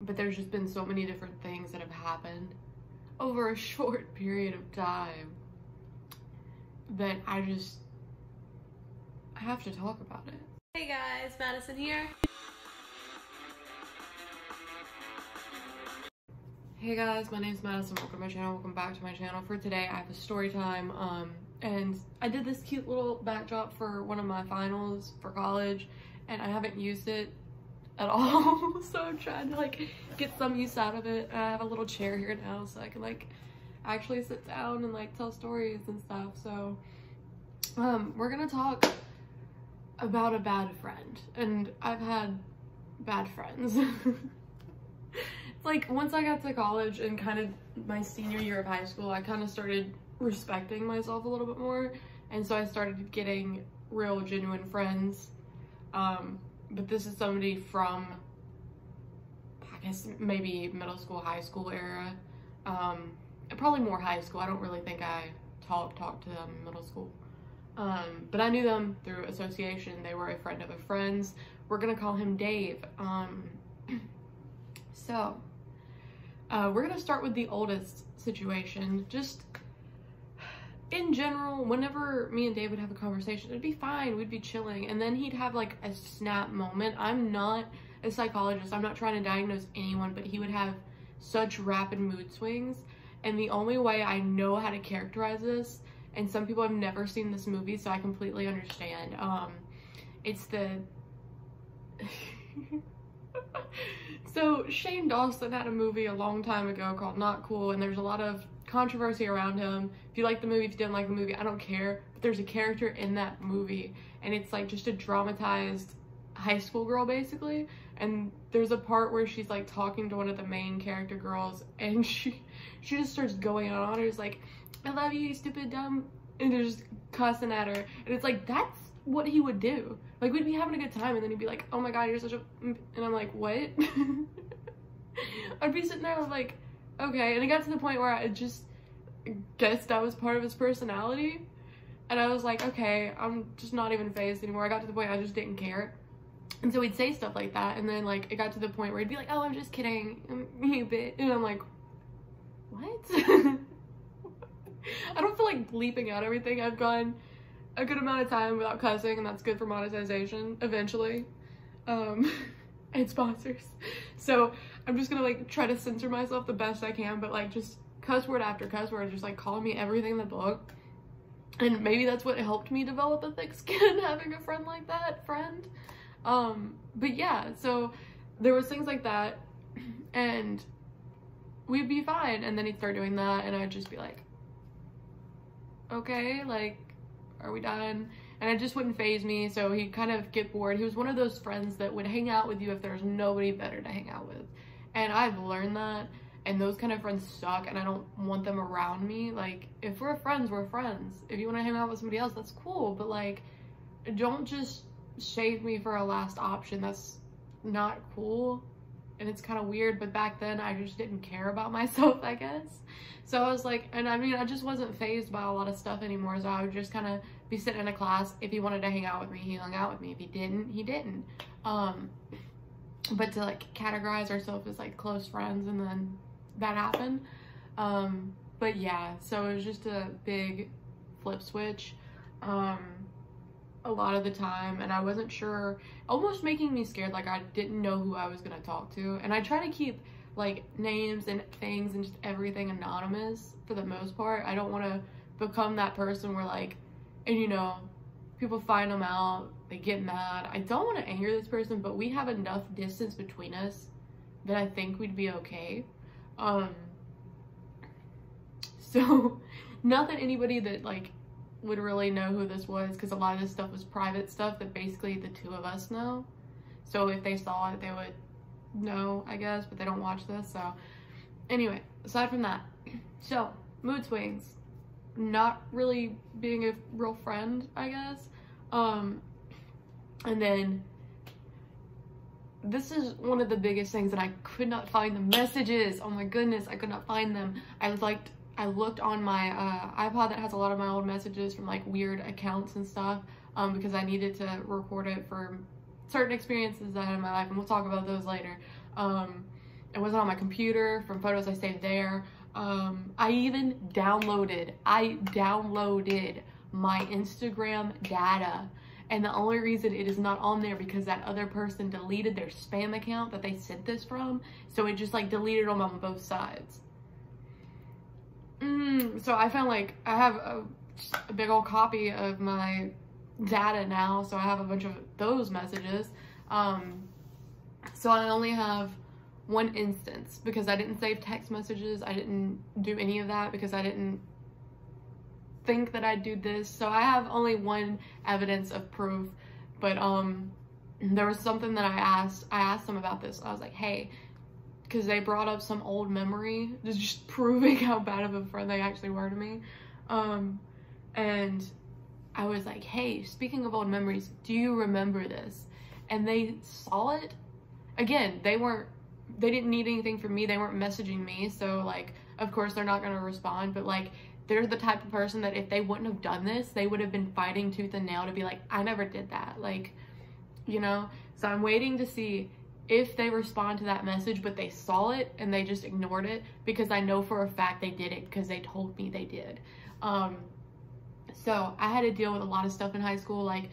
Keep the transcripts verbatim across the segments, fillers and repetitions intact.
But there's just been so many different things that have happened over a short period of time that I just, I have to talk about it. Hey guys, Madison here. Hey guys, my name is Madison. Welcome to my channel. Welcome back to my channel. For today, I have a story time. Um, and I did this cute little backdrop for one of my finals for college, and I haven't used it at all. So I'm trying to like get some use out of it. I have a little chair here now, so I can like actually sit down and like tell stories and stuff. So um, we're gonna talk about a bad friend, and I've had bad friends. Like once I got to college and kind of my senior year of high school, I kind of started respecting myself a little bit more, and so I started getting real genuine friends. Um, but this is somebody from, I guess, maybe middle school, high school era, um, probably more high school. I don't really think I talked talked to them in middle school, um, but I knew them through association. They were a friend of a friend's. We're gonna call him Dave. Um, so. Uh, we're gonna start with the oldest situation. Just in general, whenever me and Dave would have a conversation, it'd be fine, we'd be chilling, and then he'd have like a snap moment. I'm not a psychologist, I'm not trying to diagnose anyone, but he would have such rapid mood swings, and the only way I know how to characterize this, and some people have never seen this movie, so I completely understand, um, it's the... So Shane Dawson had a movie a long time ago called Not Cool, and there's a lot of controversy around him. If you like the movie, if you didn't like the movie, I don't care. But there's a character in that movie, and it's like just a dramatized high school girl basically. And there's a part where she's like talking to one of the main character girls, and she she just starts going on. It's like, "I love you, you stupid dumb," and they're just cussing at her. And it's like, that's what he would do. Like, we'd be having a good time, and then he'd be like, "Oh my god, you're such a..." And I'm like, what? I'd be sitting there like, okay. And it got to the point where I just guessed that was part of his personality, and I was like, okay, I'm just not even phased anymore. I got to the point I just didn't care. And so he'd say stuff like that, and then like it got to the point where he'd be like, "Oh, I'm just kidding, you bitch," and I'm like, what? I don't feel like bleeping out everything. I've gone a good amount of time without cussing, and that's good for monetization eventually, um and sponsors. So I'm just gonna like try to censor myself the best I can, but like just cuss word after cuss word, just like calling me everything in the book. And maybe that's what helped me develop a thick skin, having a friend like that friend. Um but yeah, so there was things like that, and we'd be fine, and then he'd start doing that, and I'd just be like, okay, like, are we done? And it just wouldn't phase me, so he'd kind of get bored. He was one of those friends that would hang out with you if there's nobody better to hang out with. And I've learned that, and those kind of friends suck, and I don't want them around me. Like, if we're friends, we're friends. If you want to hang out with somebody else, that's cool, but like, don't just shave me for a last option. That's not cool, and it's kind of weird. But back then, I just didn't care about myself, I guess. So I was like, and I mean, I just wasn't phased by a lot of stuff anymore, so I would just kind of be sitting in a class. If he wanted to hang out with me, he hung out with me. If he didn't, he didn't. Um, but to like categorize ourselves as like close friends, and then that happened. Um, but yeah, so it was just a big flip switch um, a lot of the time, and I wasn't sure, almost making me scared. Like, I didn't know who I was gonna talk to, and I try to keep like names and things and just everything anonymous for the most part. I don't want to become that person where like, and you know, people find them out, they get mad. I don't want to anger this person, but we have enough distance between us that I think we'd be okay. Um, so not that anybody that like would really know who this was, because a lot of this stuff was private stuff that basically the two of us know. So if they saw it, they would know, I guess, but they don't watch this. So anyway, aside from that, so mood swings, not really being a real friend, I guess. Um, and then this is one of the biggest things that I could not find the messages. Oh my goodness, I could not find them. I was like, I looked on my uh, iPod that has a lot of my old messages from like weird accounts and stuff, um, because I needed to record it for certain experiences that I had in my life, and we'll talk about those later. Um, It wasn't on my computer from photos I saved there. Um, I even downloaded, I downloaded my Instagram data. And the only reason it is not on there because that other person deleted their spam account that they sent this from. So it just like deleted them on both sides. Mm, so I found like, I have a, a big old copy of my data now. So I have a bunch of those messages. Um, so I only have one instance because I didn't save text messages. I didn't do any of that because I didn't think that I'd do this. So I have only one evidence of proof, but um there was something that I asked I asked them about this. I was like, hey, because they brought up some old memory, just proving how bad of a friend they actually were to me. Um and I was like, hey, speaking of old memories, do you remember this? And they saw it. Again, they weren't they didn't need anything from me. They weren't messaging me, so like of course they're not going to respond, but like they're the type of person that if they wouldn't have done this, they would have been fighting tooth and nail to be like, I never did that. Like, you know, so I'm waiting to see if they respond to that message, but they saw it and they just ignored it because I know for a fact they did it because they told me they did. Um, so I had to deal with a lot of stuff in high school, like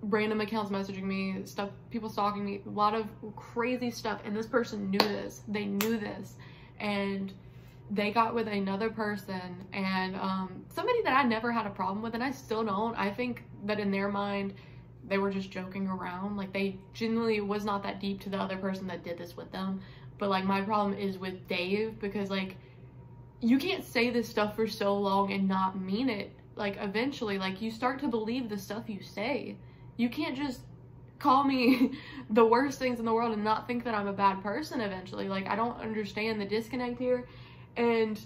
random accounts messaging me, stuff, people stalking me, a lot of crazy stuff. And this person knew this, they knew this. And they got with another person and um, somebody that I never had a problem with, and I still don't. I think that in their mind, they were just joking around. Like they genuinely was not that deep to the other person that did this with them. But like my problem is with Dave, because like you can't say this stuff for so long and not mean it. Like eventually, like you start to believe the stuff you say. You can't just call me the worst things in the world and not think that I'm a bad person eventually. Like I don't understand the disconnect here. And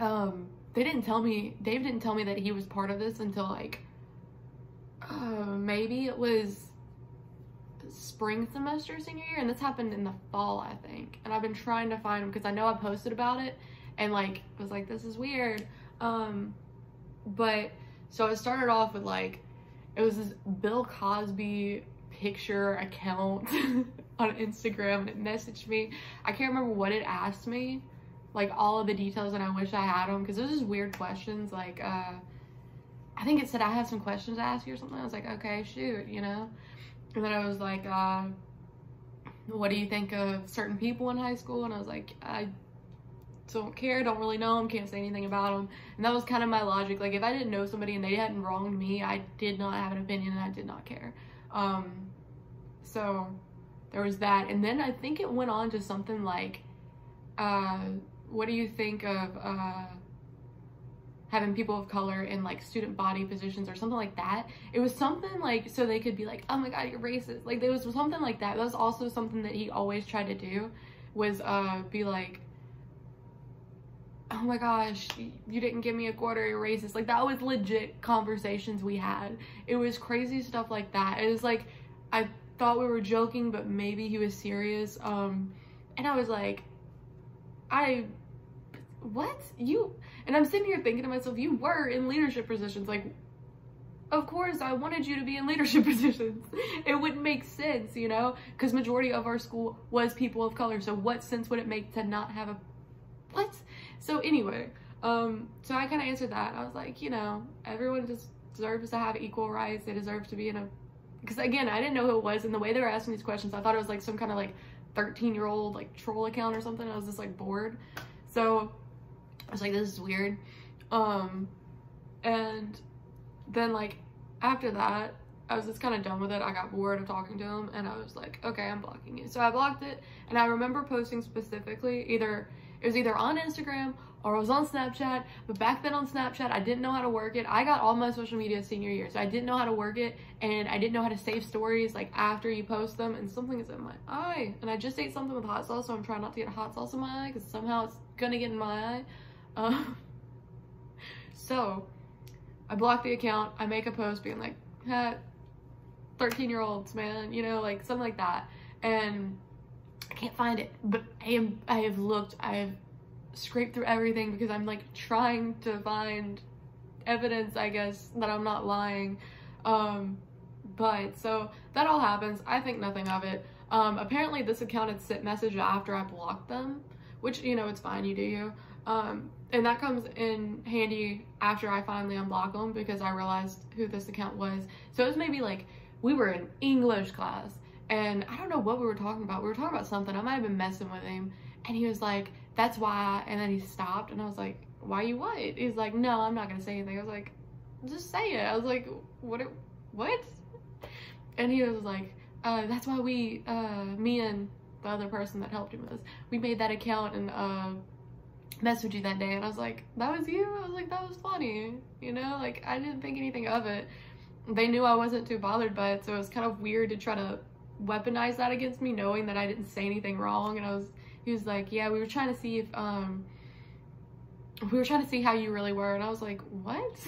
um, they didn't tell me, Dave didn't tell me that he was part of this until like, uh, maybe it was spring semester senior year. And this happened in the fall, I think. And I've been trying to find him because I know I posted about it and like, was like, this is weird. Um, but so it started off with like, it was this Bill Cosby picture account on Instagram and it messaged me. I can't remember what it asked me, like all of the details, and I wish I had them because those just weird questions. Like uh I think it said I have some questions to ask you or something. I was like, okay, shoot, you know. And then I was like, uh what do you think of certain people in high school? And I was like, I don't care, don't really know them, can't say anything about them. And that was kind of my logic. Like if I didn't know somebody and they hadn't wronged me, I did not have an opinion and I did not care. Um so there was that. And then I think it went on to something like, uh what do you think of uh, having people of color in like student body positions or something like that? It was something like, so they could be like, oh my God, you're racist. Like there was something like that. That was also something that he always tried to do, was uh, be like, oh my gosh, you didn't give me a quarter, you're racist. Like that was legit conversations we had. It was crazy stuff like that. It was like, I thought we were joking, but maybe he was serious. Um, and I was like, I, what? You, and I'm sitting here thinking to myself, you were in leadership positions. Like, of course I wanted you to be in leadership positions. It wouldn't make sense, you know, because majority of our school was people of color. So what sense would it make to not have a, what? So anyway, um, so I kind of answered that. I was like, you know, everyone just deserves to have equal rights. They deserve to be in a, because again, I didn't know who it was. And the way they were asking these questions, I thought it was like some kind of like thirteen year old like troll account or something. I was just like bored, so I was like, this is weird. Um and then like after that, I was just kind of done with it. I got bored of talking to him and I was like, okay, I'm blocking you. So I blocked it. And I remember posting specifically, either it was either on Instagram or it was on Snapchat, but back then on Snapchat I didn't know how to work it. I got all my social media senior year, so I didn't know how to work it, and I didn't know how to save stories like after you post them. And something is in my eye, and I just ate something with hot sauce, so I'm trying not to get hot sauce in my eye because somehow it's gonna get in my eye. Um, so I blocked the account. I make a post being like, eh, thirteen year olds, man, you know, like something like that. And I can't find it, but I am, I have looked, I have scraped through everything because I'm like trying to find evidence, I guess, that I'm not lying. Um, but so that all happens. I think nothing of it. Um, apparently this account had sent message after I blocked them, which, you know, it's fine, you do you. Um, and that comes in handy after I finally unblock them, because I realized who this account was. So it was maybe like, we were in English class and I don't know what we were talking about. We were talking about something. I might have been messing with him, and he was like, that's why. And then he stopped, and I was like, why you what? He's like, no, I'm not going to say anything. I was like, just say it. I was like, what? What? And he was like, uh, that's why we, uh, me and the other person that helped him with, we made that account and, uh, messed with you that day. And I was like, that was you? I was like, that was funny. You know, like, I didn't think anything of it. They knew I wasn't too bothered by it, so it was kind of weird to try to weaponize that against me, knowing that I didn't say anything wrong. And I was, he was like, yeah, we were trying to see if, um, we were trying to see how you really were. And I was like, what?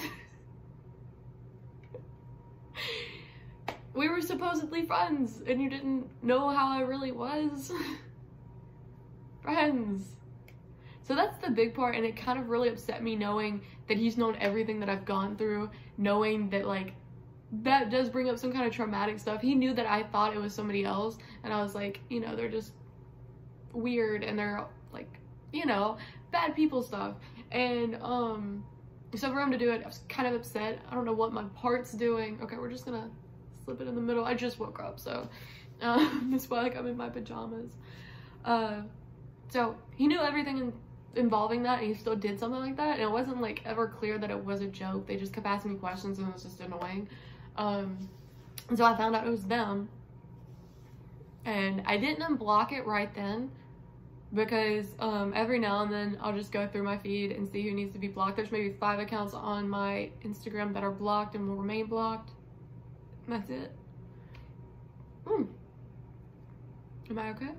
We were supposedly friends, and you didn't know how I really was. Friends. So that's the big part, and it kind of really upset me knowing that he's known everything that I've gone through, knowing that, like, that does bring up some kind of traumatic stuff. He knew that I thought it was somebody else, and I was like, you know, they're just weird, and they're, like, you know, bad people stuff. And, um, so for him to do it, I was kind of upset. I don't know what my part's doing. Okay, we're just gonna slip it in the middle. I just woke up, so um, that's why, like, I'm in my pajamas. Uh, so he knew everything in involving that, and he still did something like that, and it wasn't, like, ever clear that it was a joke. They just kept asking me questions, and it was just annoying. Um, and so I found out it was them, and I didn't unblock it right then, because um, every now and then I'll just go through my feed and see who needs to be blocked. There's maybe five accounts on my Instagram that are blocked and will remain blocked. That's it. Mm. Am I okay?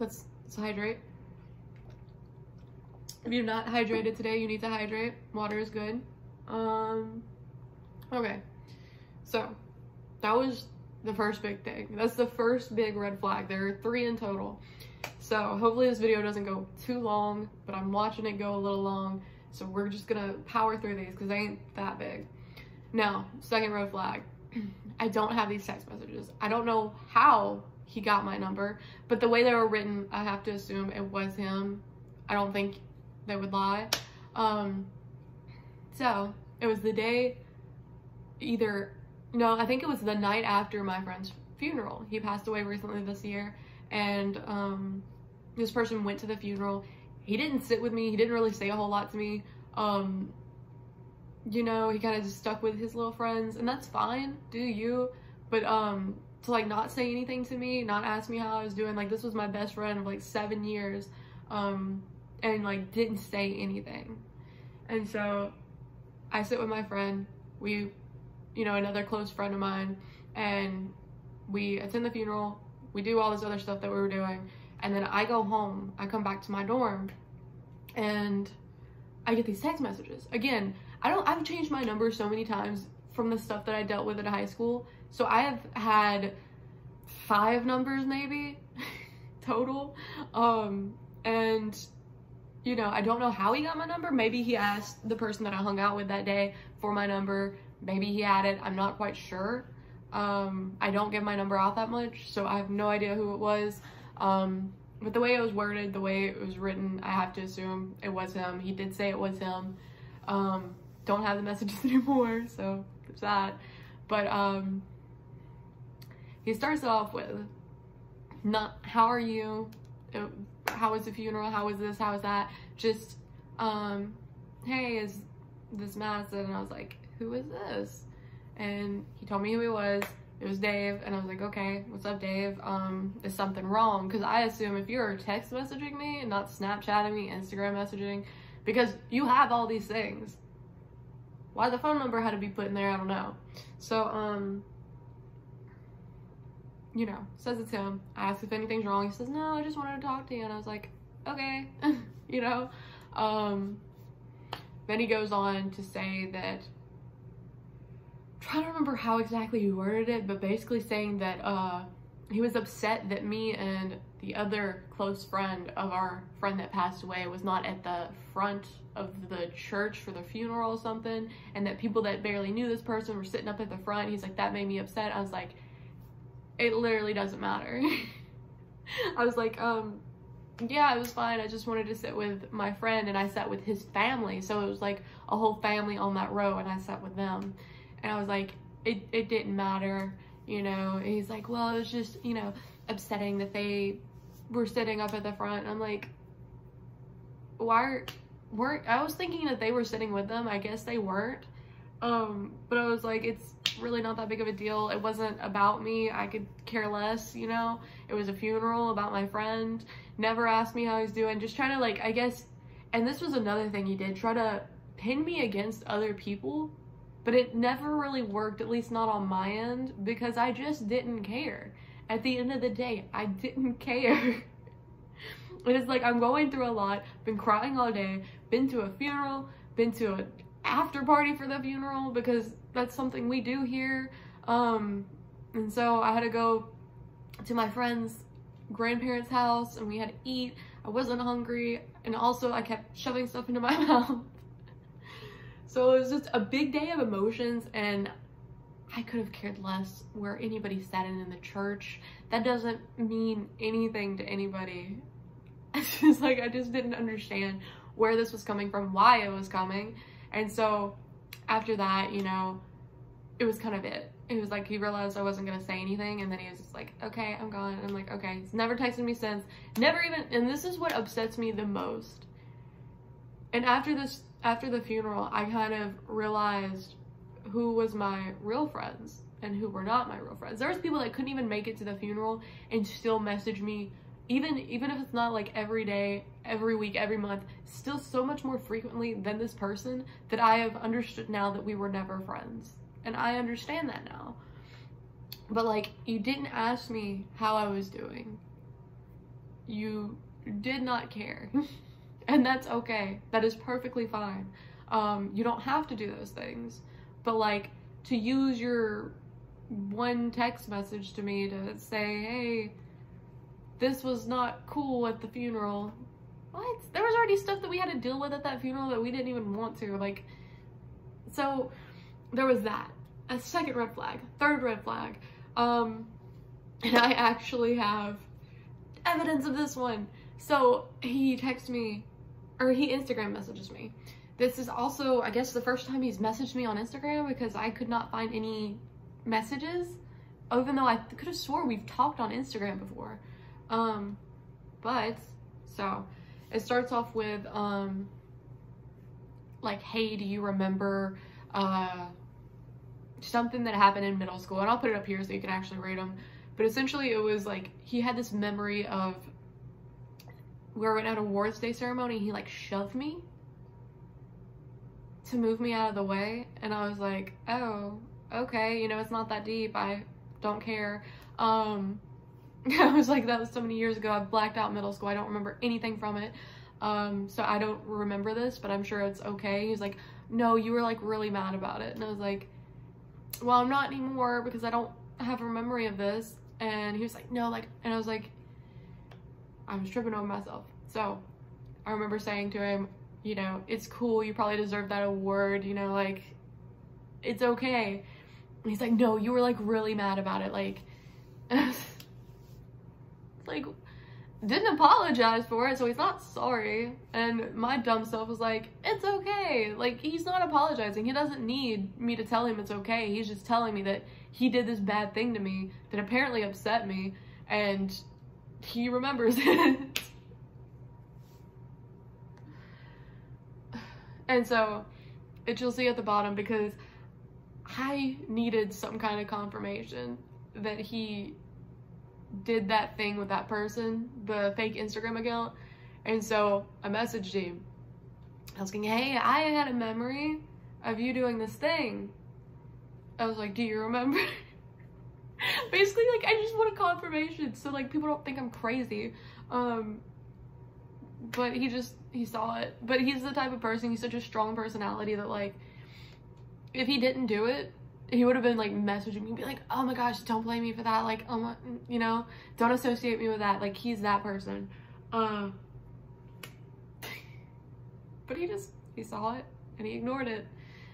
Let's, let's hydrate. If you're not hydrated today, you need to hydrate. Water is good. Um, okay. So, that was the first big thing. That's the first big red flag. There are three in total. So, hopefully this video doesn't go too long, but I'm watching it go a little long. So, we're just gonna power through these because they ain't that big. Now, second red flag. I don't have these text messages. I don't know how he got my number, but the way they were written, I have to assume it was him. I don't think they would lie. Um, so it was the day either, no, I think it was the night after my friend's funeral. He passed away recently this year, and um, this person went to the funeral. He didn't sit with me. He didn't really say a whole lot to me. Um, you know, he kind of just stuck with his little friends, and that's fine, do you. But um, to, like, not say anything to me, not ask me how I was doing, like, this was my best friend of, like, seven years. Um, and, like, didn't say anything. And so I sit with my friend, we, you know, another close friend of mine, and we attend the funeral, we do all this other stuff that we were doing, and then I go home, I come back to my dorm, and I get these text messages. Again, I don't, I've changed my number so many times from the stuff that I dealt with in high school, so I have had five numbers maybe, total, um, and you know, I don't know how he got my number. Maybe he asked the person that I hung out with that day for my number. Maybe he had it. I'm not quite sure. Um, I don't give my number out that much, so I have no idea who it was. Um, but the way it was worded, the way it was written, I have to assume it was him. He did say it was him. Um, don't have the messages anymore, so there's that. But um, he starts off with, "Not how are you? It, how was the funeral? How was this? How was that? Just, um, hey, is this Madison?" And I was like, who is this? And he told me who he was. It was Dave. And I was like, okay, what's up, Dave? Um, is something wrong? Because I assume if you're text messaging me and not Snapchatting me, Instagram messaging, because you have all these things, why the phone number had to be put in there, I don't know. So, um, you know, says it's him. I asked if anything's wrong. He says, no, I just wanted to talk to you. And I was like, okay, you know. Um, then he goes on to say that, I'm trying to remember how exactly he worded it, but basically saying that uh, he was upset that me and the other close friend of our friend that passed away was not at the front of the church for the funeral or something, and that people that barely knew this person were sitting up at the front. He's like, that made me upset. I was like, it literally doesn't matter. I was like, um, yeah, it was fine. I just wanted to sit with my friend, and I sat with his family. So it was like a whole family on that row, and I sat with them. And I was like, it, it didn't matter, you know? And he's like, well, it was just, you know, upsetting that they were sitting up at the front. And I'm like, why are, weren't, I was thinking that they were sitting with them. I guess they weren't. Um, but I was like, it's really not that big of a deal. It wasn't about me. I could care less, you know? It was a funeral about my friend. Never asked me how he's doing. Just trying to, like, I guess, and this was another thing he did, try to pin me against other people, but it never really worked, at least not on my end, because I just didn't care. At the end of the day, I didn't care. It is like, I'm going through a lot, been crying all day, been to a funeral, been to a after party for the funeral, because that's something we do here, um and so I had to go to my friend's grandparents' house, and we had to eat. I wasn't hungry, and also I kept shoving stuff into my mouth. So it was just a big day of emotions, and I could have cared less where anybody sat in in the church. That doesn't mean anything to anybody. It's just like, I just didn't understand where this was coming from, why it was coming. And so after that, you know, it was kind of it. It was like, he realized I wasn't going to say anything. And then he was just like, okay, I'm gone. And I'm like, okay. He's never texted me since. Never even, and this is what upsets me the most. And after this, after the funeral, I kind of realized who was my real friends and who were not my real friends. There was people that couldn't even make it to the funeral and still message me. Even, even if it's not like every day, every week, every month, still so much more frequently than this person that I have understood now that we were never friends. And I understand that now. But like, you didn't ask me how I was doing. You did not care. And that's okay. That is perfectly fine. Um, you don't have to do those things. But like, to use your one text message to me to say, hey, this was not cool at the funeral. What? There was already stuff that we had to deal with at that funeral that we didn't even want to. Like, so there was that. A second red flag, third red flag. Um, and I actually have evidence of this one. So he texts me, or he Instagram messages me. This is also, I guess, the first time he's messaged me on Instagram, because I could not find any messages, even though I could have swore we've talked on Instagram before. Um, but, so, it starts off with, um, like, hey, do you remember, uh, something that happened in middle school? And I'll put it up here so you can actually read them. But essentially, it was, like, he had this memory of, we were at an awards day ceremony, he, like, shoved me to move me out of the way. And I was like, oh, okay, you know, it's not that deep, I don't care. Um... I was like, that was so many years ago, I blacked out middle school, I don't remember anything from it, um, so I don't remember this, but I'm sure it's okay. He was like, no, you were like really mad about it. And I was like, well, I'm not anymore, because I don't have a memory of this. And he was like, no, like, and I was like, I was tripping over myself. So I remember saying to him, you know, it's cool, you probably deserve that award, you know, like, it's okay. And he's like, no, you were like really mad about it, like, and I was like, didn't apologize for it, so he's not sorry. And my dumb self was like, it's okay, like, he's not apologizing, he doesn't need me to tell him it's okay, he's just telling me that he did this bad thing to me that apparently upset me, and he remembers it. And so it, you'll see at the bottom, because I needed some kind of confirmation that he did that thing with that person, the fake Instagram account. And so I messaged him asking, hey, I had a memory of you doing this thing. I was like, do you remember? Basically, like, I just want a confirmation so like people don't think I'm crazy. Um but he just, he saw it. But he's the type of person, he's such a strong personality that like, if he didn't do it, he would have been like messaging me, be like, oh my gosh, don't blame me for that, like, oh my, you know, don't associate me with that, like, he's that person. Um uh, but he just, he saw it and he ignored it.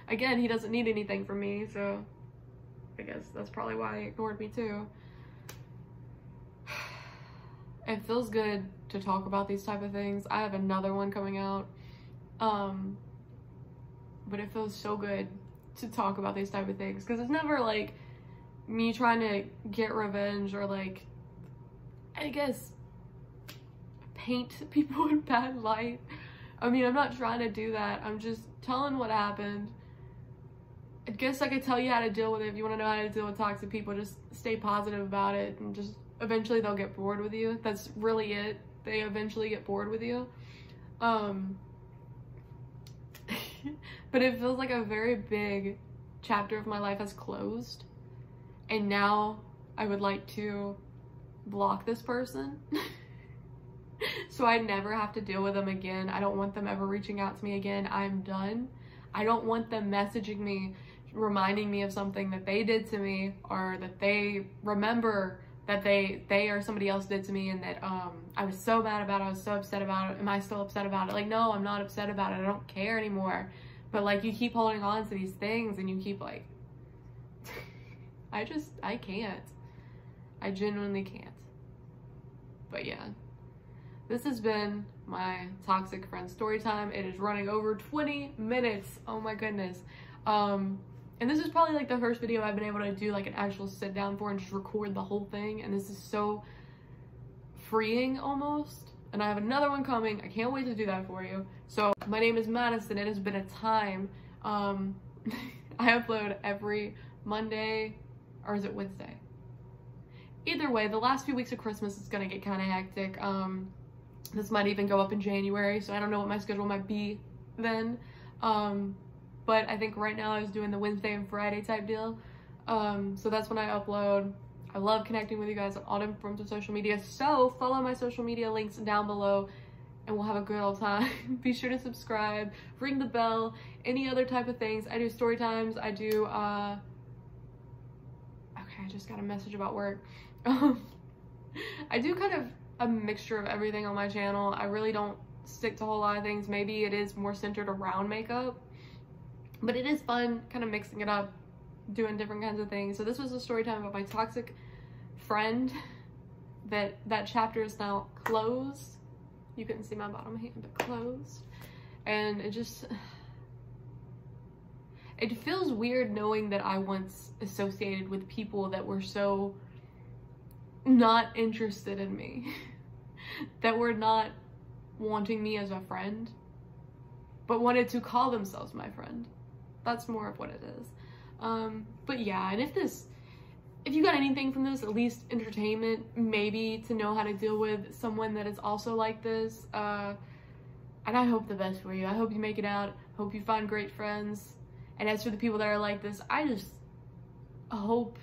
Again, he doesn't need anything from me, so I guess that's probably why he ignored me too. It feels good to talk about these type of things. I have another one coming out, um, but it feels so good to talk about these type of things, because it's never like me trying to get revenge or like, I guess, paint people in bad light. I mean, I'm not trying to do that. I'm just telling what happened. I guess I could tell you how to deal with it. If you want to know how to deal with toxic people, just stay positive about it, and just eventually they'll get bored with you. That's really it. They eventually get bored with you. Um, but it feels like a very big chapter of my life has closed, and now I would like to block this person so I never have to deal with them again. I don't want them ever reaching out to me again. I'm done. I don't want them messaging me, reminding me of something that they did to me, or that they remember that they they or somebody else did to me, and that um I was so mad about it, I was so upset about it. Am I still upset about it? Like, no, I'm not upset about it. I don't care anymore. But like, you keep holding on to these things, and you keep like, I just, I can't. I genuinely can't. But yeah, this has been my toxic friend story time. It is running over twenty minutes. Oh my goodness. Um, and this is probably like the first video I've been able to do like an actual sit down for and just record the whole thing. And this is so freeing almost. And I have another one coming. I can't wait to do that for you. So my name is Madison. It has been a time. Um, I upload every Monday, or is it Wednesday? Either way, the last few weeks of Christmas is gonna get kind of hectic. Um, This might even go up in January, so I don't know what my schedule might be then. Um, but I think right now I was doing the Wednesday and Friday type deal. Um, so that's when I upload. I love connecting with you guys on all different forms of social media. So follow my social media links down below, and we'll have a good old time. Be sure to subscribe, ring the bell, any other type of things. I do story times. I do, uh, okay, I just got a message about work. I do kind of a mixture of everything on my channel. I really don't stick to a whole lot of things. Maybe it is more centered around makeup, but it is fun kind of mixing it up, doing different kinds of things. So this was a story time about my toxic friend. That that chapter is now closed. You couldn't see my bottom hand, but closed. And it just, it feels weird knowing that I once associated with people that were so not interested in me, that were not wanting me as a friend, but wanted to call themselves my friend. That's more of what it is. Um, but yeah, and if this, if you got anything from this, at least entertainment, maybe to know how to deal with someone that is also like this. Uh, and I hope the best for you. I hope you make it out. Hope you find great friends. And as for the people that are like this, I just hope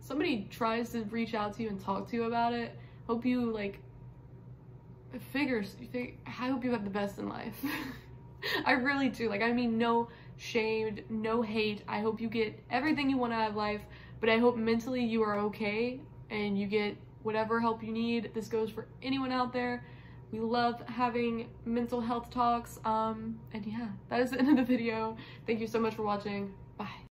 somebody tries to reach out to you and talk to you about it. Hope you like figures, I hope you have the best in life. I really do. Like, I mean, no shame, no hate. I hope you get everything you want out of life, but I hope mentally you are okay and you get whatever help you need. This goes for anyone out there. We love having mental health talks. Um, and yeah, that is the end of the video. Thank you so much for watching.